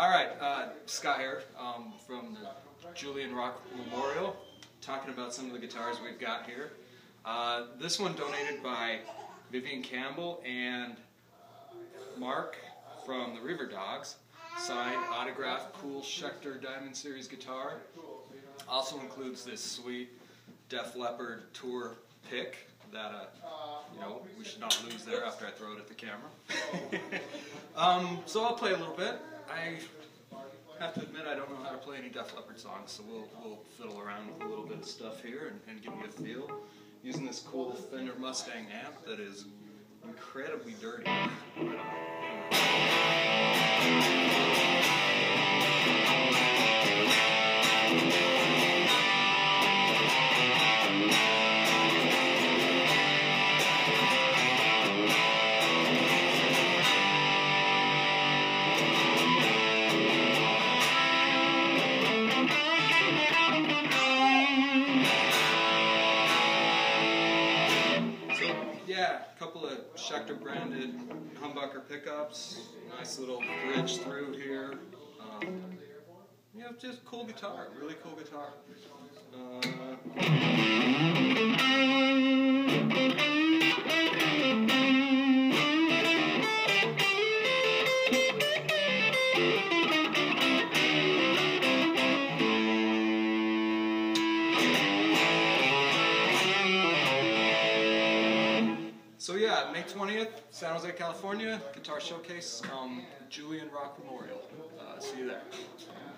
Alright, Scott here from the Julian Rock Memorial, talking about some of the guitars we've got here. This one donated by Vivian Campbell and Mark from the River Dogs. Signed, autographed, cool Schecter Diamond Series guitar. Also includes this sweet Def Leppard tour pick that, you know, we should not lose there after I throw it at the camera. So I'll play a little bit. I have to admit I don't know how to play any Def Leppard songs, so we'll fiddle around with a little bit of stuff here and give you a feel. Using this cool Fender Mustang amp that is incredibly dirty. Couple of Schecter branded humbucker pickups, nice little bridge through here. Yeah, just cool guitar, really cool guitar. So yeah, May 20th, San Jose, California, Guitar Showcase, Julian Rock Memorial. See you there.